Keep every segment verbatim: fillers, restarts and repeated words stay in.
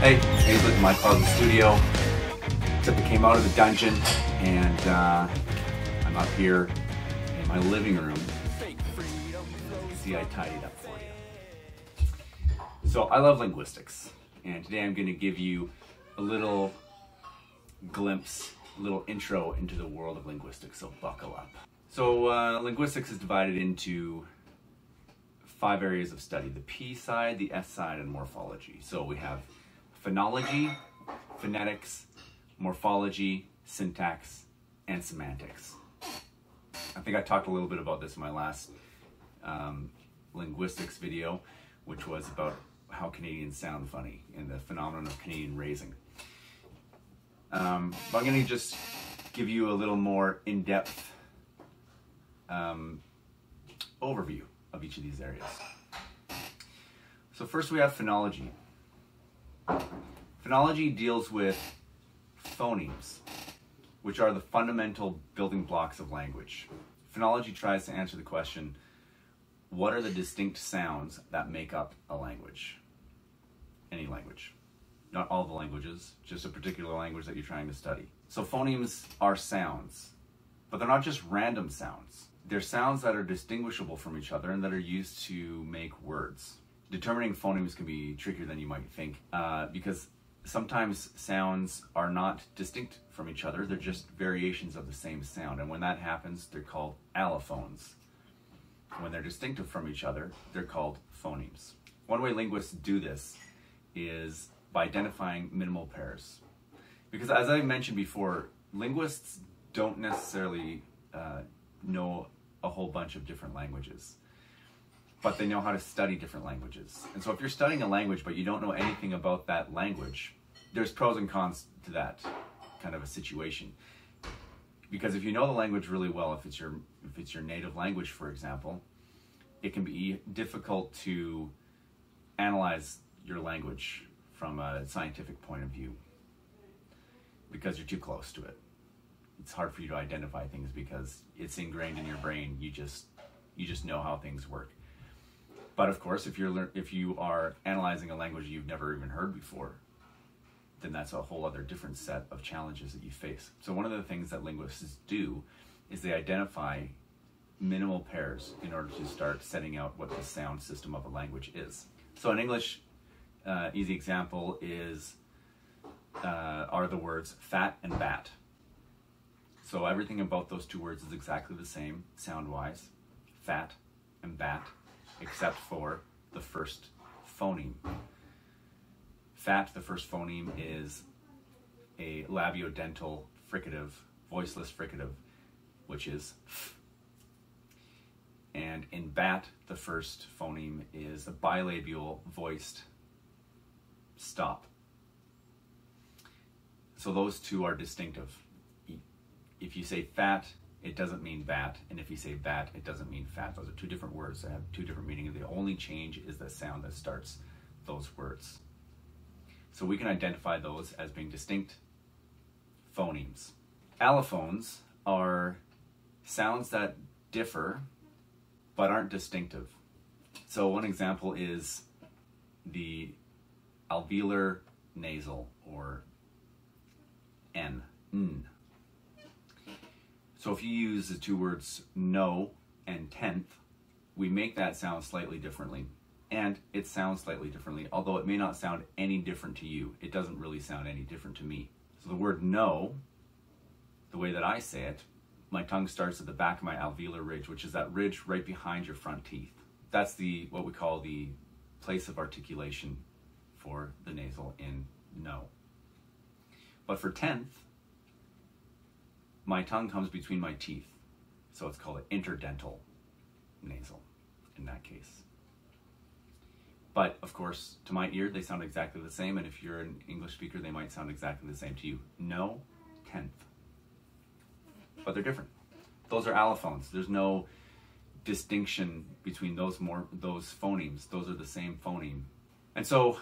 hey, Hazlett in my father's studio. Except I came out of the dungeon, and uh, I'm up here in my living room. See, I tidied up for you. So I love linguistics, and today I'm going to give you a little glimpse, a little intro into the world of linguistics, so buckle up. So uh, linguistics is divided into five areas of study: the P side, the S side, and morphology. So we have phonology, phonetics, morphology, syntax, and semantics. I think I talked a little bit about this in my last um, linguistics video, which was about how Canadians sound funny and the phenomenon of Canadian raising. Um, but I'm going to just give you a little more in-depth um, overview of each of these areas. So first we have phonology. Phonology deals with phonemes, which are the fundamental building blocks of language. Phonology tries to answer the question, what are the distinct sounds that make up a language? Any language. Not all the languages, just a particular language that you're trying to study. So phonemes are sounds, but they're not just random sounds. They're sounds that are distinguishable from each other and that are used to make words. Determining phonemes can be trickier than you might think, uh, because sometimes sounds are not distinct from each other, they're just variations of the same sound, and when that happens, they're called allophones. When they're distinctive from each other, they're called phonemes. One way linguists do this is by identifying minimal pairs. Because as I mentioned before, linguists don't necessarily uh, know a whole bunch of different languages, but they know how to study different languages. And so if you're studying a language but you don't know anything about that language, there's pros and cons to that kind of a situation. Because if you know the language really well, if it's your, if it's your native language, for example, it can be difficult to analyze your language from a scientific point of view because you're too close to it. It's hard for you to identify things because it's ingrained in your brain. You just, you just know how things work. But of course, if you're if you are analyzing a language you've never even heard before, then that's a whole other different set of challenges that you face. So one of the things that linguists do is they identify minimal pairs in order to start setting out what the sound system of a language is. So in English, uh, easy example is uh, are the words fat and bat. So everything about those two words is exactly the same sound-wise, fat and bat, except for the first phoneme. Fat, the first phoneme, is a labiodental fricative, voiceless fricative, which is f. And in bat, the first phoneme is a bilabial voiced stop. So those two are distinctive. If you say fat, it doesn't mean bat, and if you say bat, it doesn't mean fat. Those are two different words that have two different meanings. The only change is the sound that starts those words. So we can identify those as being distinct phonemes. Allophones are sounds that differ but aren't distinctive. So one example is the alveolar nasal, or N. N. So if you use the two words no and tenth, we make that sound slightly differently. And it sounds slightly differently, although it may not sound any different to you. It doesn't really sound any different to me. So the word no, the way that I say it, my tongue starts at the back of my alveolar ridge, which is that ridge right behind your front teeth. That's the what we call the place of articulation for the nasal in no. But for tenth, my tongue comes between my teeth, so it's called an interdental nasal in that case. But of course, to my ear, they sound exactly the same, and if you're an English speaker, they might sound exactly the same to you. No, tenth. But they're different. Those are allophones. There's no distinction between those more those phonemes. Those are the same phoneme. And so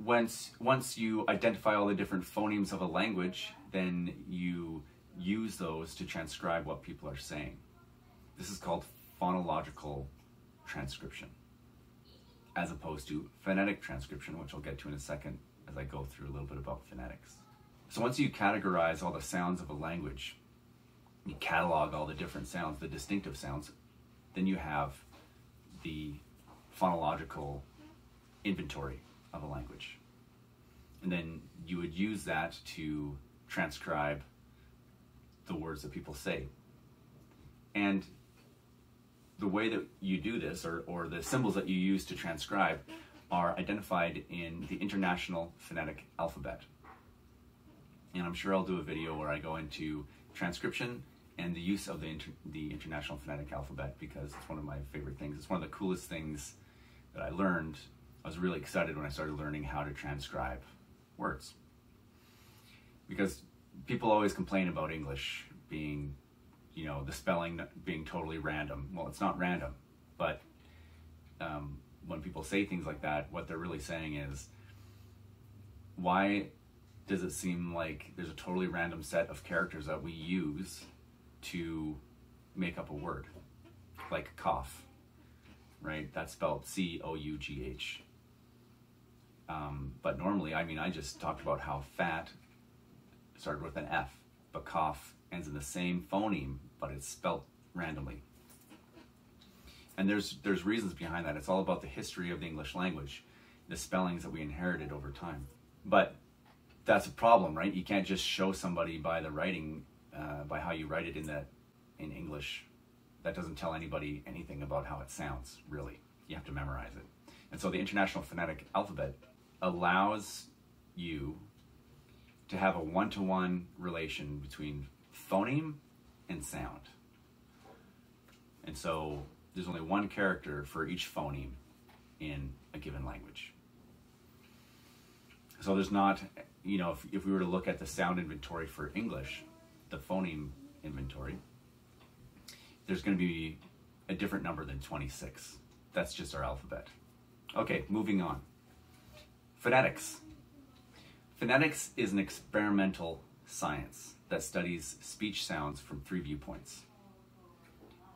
once once you identify all the different phonemes of a language, then you use those to transcribe what people are saying. This is called phonological transcription, as opposed to phonetic transcription, which I'll get to in a second, as I go through a little bit about phonetics. So once you categorize all the sounds of a language, you catalog all the different sounds, the distinctive sounds, then you have the phonological inventory of a language. And then you would use that to transcribe the words that people say. And the way that you do this, or, or the symbols that you use to transcribe, are identified in the International Phonetic Alphabet. And I'm sure I'll do a video where I go into transcription and the use of the, inter the International Phonetic Alphabet, because it's one of my favorite things. It's one of the coolest things that I learned. I was really excited when I started learning how to transcribe words, because people always complain about English being, you know, the spelling being totally random. Well, it's not random, but um, when people say things like that, what they're really saying is, why does it seem like there's a totally random set of characters that we use to make up a word? Like cough, right? That's spelled C O U G H. Um, but normally, I mean, I just talked about how fat started with an F, but cough ends in the same phoneme, but it's spelled randomly. And there's, there's reasons behind that. It's all about the history of the English language, the spellings that we inherited over time. But that's a problem, right? You can't just show somebody by the writing, uh, by how you write it in, that, in English. That doesn't tell anybody anything about how it sounds, really. You have to memorize it. And so the International Phonetic Alphabet allows you to have a one-to-one relation between phoneme and sound. And so there's only one character for each phoneme in a given language. So there's not, you know, if, if we were to look at the sound inventory for English, the phoneme inventory, there's going to be a different number than twenty-six. That's just our alphabet. Okay, moving on. Phonetics. Phonetics is an experimental science that studies speech sounds from three viewpoints: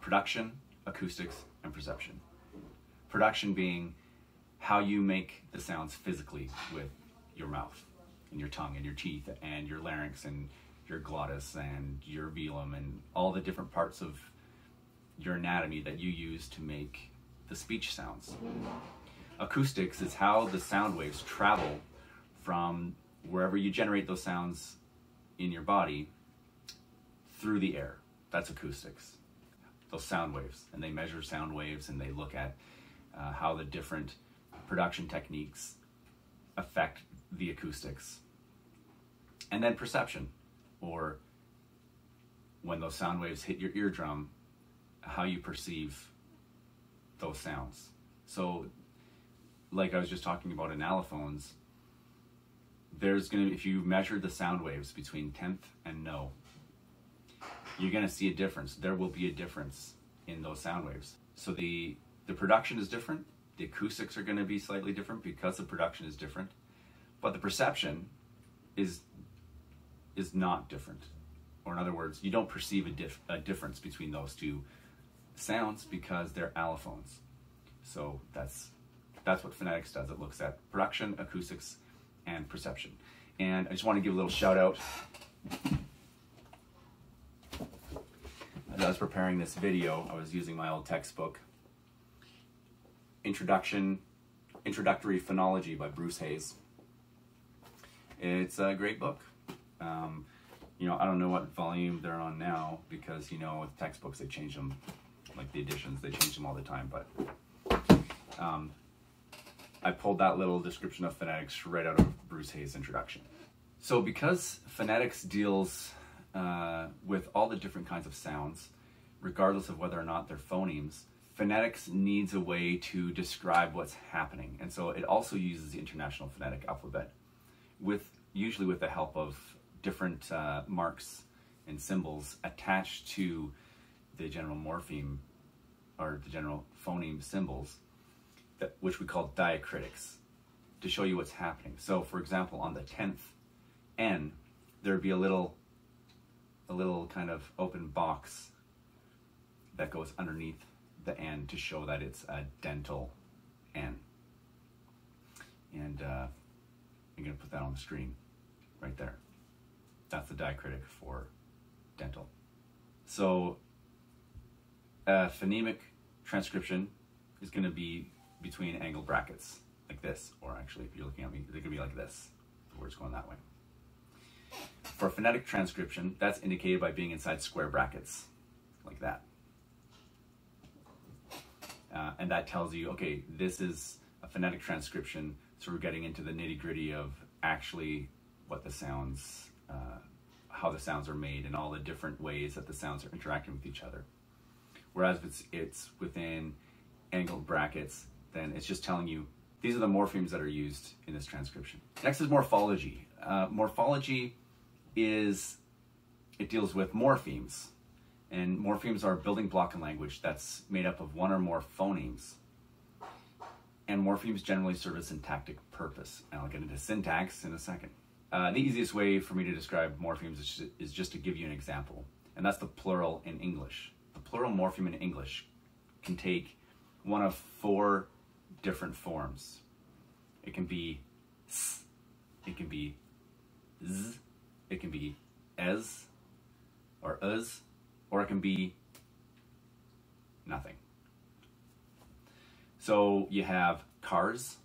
production, acoustics, and perception. Production being how you make the sounds physically with your mouth and your tongue and your teeth and your larynx and your glottis and your velum and all the different parts of your anatomy that you use to make the speech sounds. Acoustics is how the sound waves travel from wherever you generate those sounds in your body through the air. That's acoustics, those sound waves. And they measure sound waves, and they look at uh, how the different production techniques affect the acoustics. And then perception, or when those sound waves hit your eardrum, how you perceive those sounds. So like I was just talking about in allophones, there's going to, if you measure the sound waves between tenth and no, you're going to see a difference. There will be a difference in those sound waves. So the, the production is different. The acoustics are going to be slightly different because the production is different, but the perception is, is not different. Or in other words, you don't perceive a, dif a difference between those two sounds because they're allophones. So that's, that's what phonetics does. It looks at production, acoustics, and perception. And I just want to give a little shout out. As I was preparing this video, I was using my old textbook, Introduction, Introductory Phonology by Bruce Hayes. It's a great book. Um, you know, I don't know what volume they're on now, because, you know, with textbooks, they change them, like the editions, they change them all the time. But um, I pulled that little description of phonetics right out of Bruce Hayes' introduction. So because phonetics deals uh, with all the different kinds of sounds, regardless of whether or not they're phonemes, phonetics needs a way to describe what's happening. And so it also uses the International Phonetic Alphabet, with usually with the help of different uh, marks and symbols attached to the general morpheme or the general phoneme symbols, that, which we call diacritics, to show you what's happening. So for example, on the tenth N, there'd be a little, a little kind of open box that goes underneath the N to show that it's a dental N. And uh, I'm going to put that on the screen right there. That's the diacritic for dental. So uh, phonemic transcription is going to be between angle brackets like this, or actually if you're looking at me, they're going to be like this. The word's going that way. For phonetic transcription, that's indicated by being inside square brackets like that. Uh, and that tells you, okay, this is a phonetic transcription, so we're getting into the nitty-gritty of actually what the sounds, uh, how the sounds are made and all the different ways that the sounds are interacting with each other. Whereas if it's, it's within angled brackets, then it's just telling you these are the morphemes that are used in this transcription. Next is morphology. Uh, morphology is, it deals with morphemes. And morphemes are a building block in language that's made up of one or more phonemes. And morphemes generally serve a syntactic purpose. And I'll get into syntax in a second. Uh, the easiest way for me to describe morphemes is, is just to give you an example. And that's the plural in English. The plural morpheme in English can take one of four different forms. It can be s, it can be z, it can be ez, or uz, or it can be nothing. So you have cars.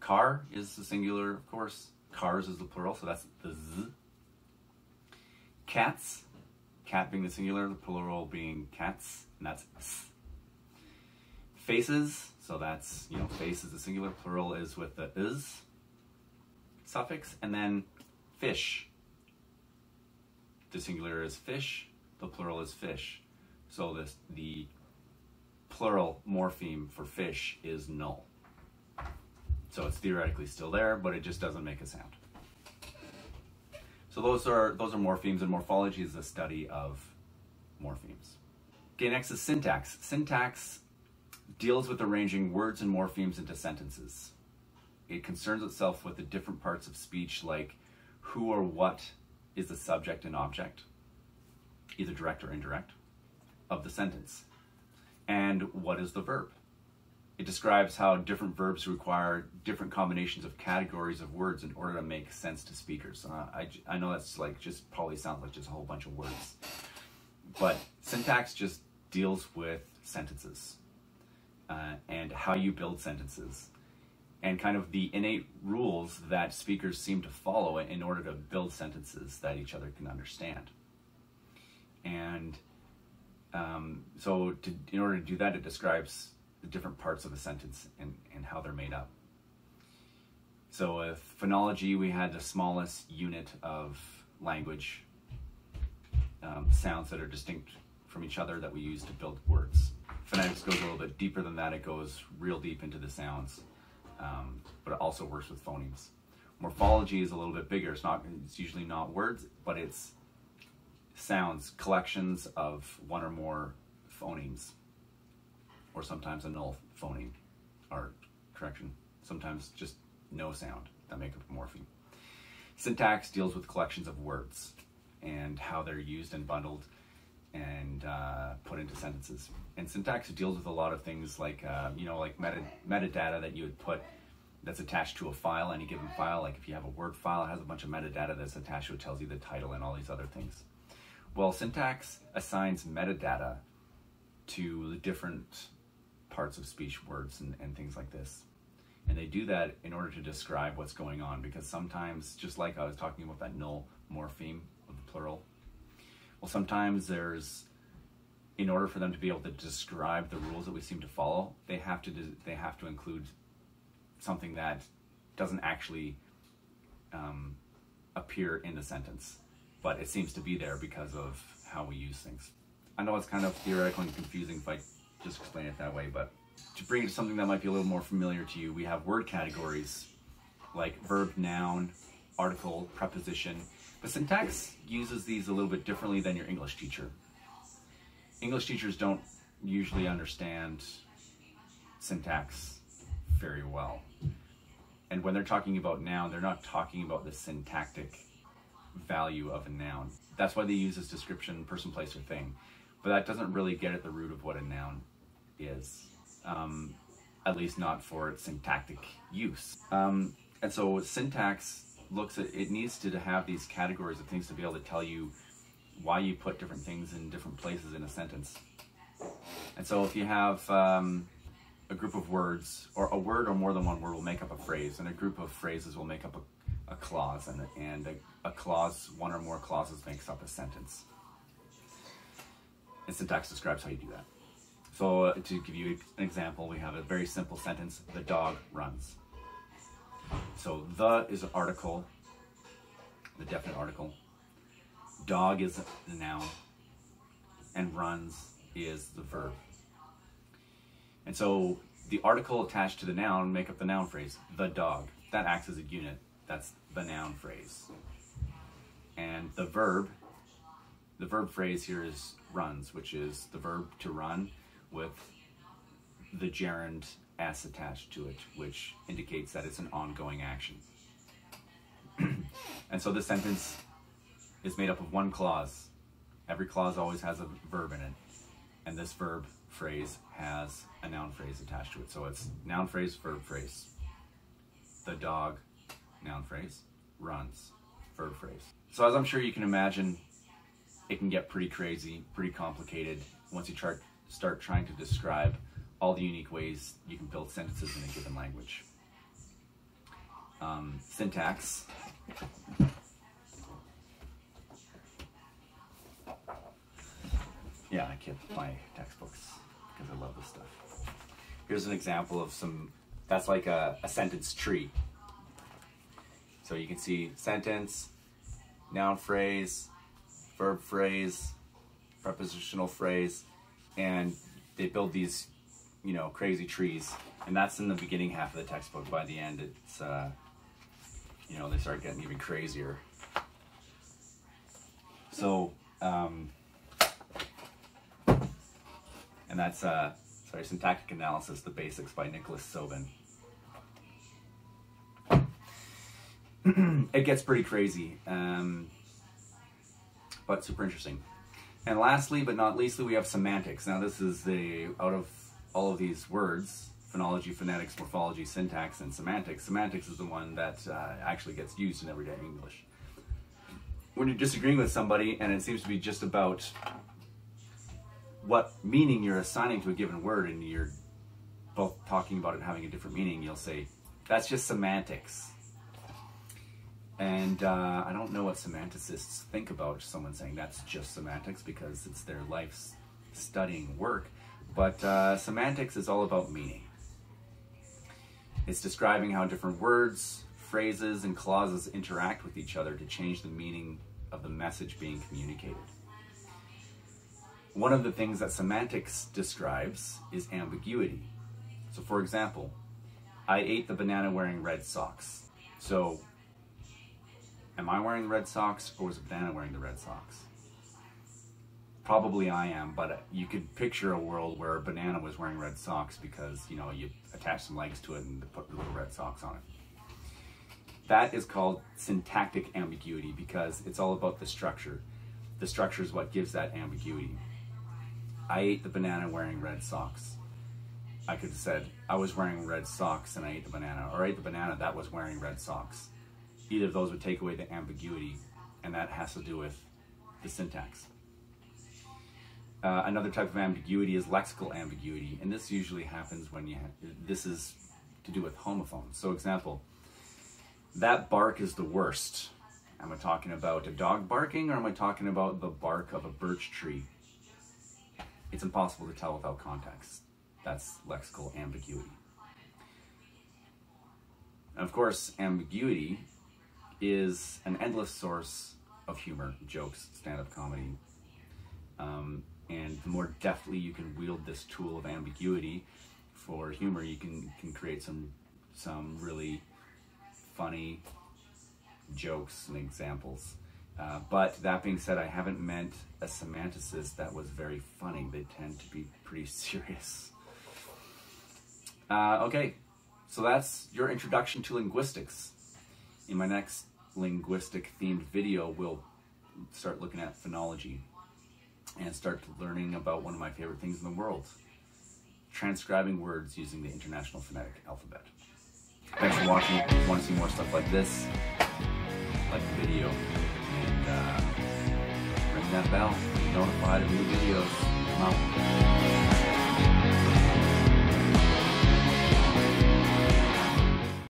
Car is the singular, of course. Cars is the plural, so that's the z. Cats, cat being the singular, the plural being cats, and that's s. Faces, so that's, you know, face is the singular, plural is with the is suffix, and then fish. The singular is fish, the plural is fish. So this, the plural morpheme for fish is null. So it's theoretically still there, but it just doesn't make a sound. So those are, those are morphemes, and morphology is the study of morphemes. Okay, next is syntax. Syntax deals with arranging words and morphemes into sentences. It concerns itself with the different parts of speech, like who or what is the subject and object, either direct or indirect, of the sentence, and what is the verb. It describes how different verbs require different combinations of categories of words in order to make sense to speakers. Uh, I, I know that's like just probably sounds like just a whole bunch of words, but syntax just deals with sentences. Uh, and how you build sentences, and kind of the innate rules that speakers seem to follow in order to build sentences that each other can understand. And um, so to, in order to do that, it describes the different parts of a sentence and, and how they're made up. So with phonology, we had the smallest unit of language, um, sounds that are distinct from each other that we use to build words. Phonetics goes a little bit deeper than that. It goes real deep into the sounds, um, but it also works with phonemes. Morphology is a little bit bigger. It's not, it's usually not words, but it's sounds, collections of one or more phonemes, or sometimes a null phoneme, or correction, sometimes just no sound that make up a morpheme. Syntax deals with collections of words and how they're used and bundled and uh, put into sentences. And syntax deals with a lot of things like, uh, you know, like meta metadata that you would put that's attached to a file, any given file. Like if you have a Word file, it has a bunch of metadata that's attached to it, tells you the title and all these other things. Well, syntax assigns metadata to the different parts of speech, words, and, and things like this. And they do that in order to describe what's going on, because sometimes, just like I was talking about that null morpheme of the plural, well, sometimes there's, in order for them to be able to describe the rules that we seem to follow, they have to they have to include something that doesn't actually um, appear in the sentence, but it seems to be there because of how we use things. I know it's kind of theoretical and confusing if I just explain it that way, but to bring it to something that might be a little more familiar to you, we have word categories like verb, noun, article, preposition. But syntax uses these a little bit differently than your English teacher. English teachers don't usually understand syntax very well. And when they're talking about noun, they're not talking about the syntactic value of a noun. That's why they use this description, person, place, or thing. But that doesn't really get at the root of what a noun is, um, at least not for its syntactic use. Um, And so syntax looks at, it needs to have these categories of things to be able to tell you why you put different things in different places in a sentence. And so if you have um, a group of words, or a word or more than one word will make up a phrase, and a group of phrases will make up a, a clause, and, a, and a, a clause, one or more clauses makes up a sentence. And syntax describes how you do that. So uh, to give you an example, we have a very simple sentence, the dog runs. So the is an article, the definite article. Dog is the noun, and runs is the verb. And so the article attached to the noun make up the noun phrase, the dog. That acts as a unit. That's the noun phrase. And the verb, the verb phrase here is runs, which is the verb to run with the gerund s attached to it, which indicates that it's an ongoing action. And so this sentence is made up of one clause. Every clause always has a verb in it, and this verb phrase has a noun phrase attached to it. So it's noun phrase, verb phrase. The dog, noun phrase, runs, verb phrase. So as I'm sure you can imagine, it can get pretty crazy, pretty complicated once you try, start trying to describe all the unique ways you can build sentences in a given language. Um, syntax. Yeah, I kept my textbooks because I love this stuff. Here's an example of some, that's like a, a sentence tree. So you can see sentence, noun phrase, verb phrase, prepositional phrase, and they build these, you know, crazy trees. And that's in the beginning half of the textbook. By the end, it's, uh, you know, they start getting even crazier. So, um, and that's, uh, sorry, Syntactic Analysis, The Basics by Nicholas Sobin. It gets pretty crazy. Um, but super interesting. And lastly, but not leastly, we have semantics. Now this is the, out of all of these words, phonology, phonetics, morphology, syntax, and semantics, semantics is the one that uh, actually gets used in everyday English. When you're disagreeing with somebody, and it seems to be just about what meaning you're assigning to a given word, and you're both talking about it having a different meaning, you'll say, that's just semantics. And uh, I don't know what semanticists think about someone saying that's just semantics, because it's their life's studying work. But uh, semantics is all about meaning. It's describing how different words, phrases, and clauses interact with each other to change the meaning of the message being communicated. One of the things that semantics describes is ambiguity. So for example, I ate the banana wearing red socks. So, am I wearing the red socks, or was the banana wearing the red socks? Probably I am, but you could picture a world where a banana was wearing red socks because, you know, you attach some legs to it and put little red socks on it. That is called syntactic ambiguity because it's all about the structure. The structure is what gives that ambiguity. I ate the banana wearing red socks. I could have said, I was wearing red socks and I ate the banana, or I ate the banana that was wearing red socks. Either of those would take away the ambiguity, and that has to do with the syntax. Uh, another type of ambiguity is lexical ambiguity, and this usually happens when you have, this is to do with homophones. So example, that bark is the worst. Am I talking about a dog barking, or am I talking about the bark of a birch tree? It's impossible to tell without context. That's lexical ambiguity. And of course, ambiguity is an endless source of humor, jokes, stand-up comedy. Um, and the more deftly you can wield this tool of ambiguity for humor, you can, can create some, some really funny jokes and examples. Uh, but that being said, I haven't meant a semanticist that was very funny. They tend to be pretty serious. Uh, okay, so that's your introduction to linguistics. In my next linguistic-themed video, we'll start looking at phonology and start learning about one of my favorite things in the world, transcribing words using the International Phonetic Alphabet. Thanks. watching. If you want to see more stuff like this, like the video, and uh, ring that bell. Be notified of new videos. Come out.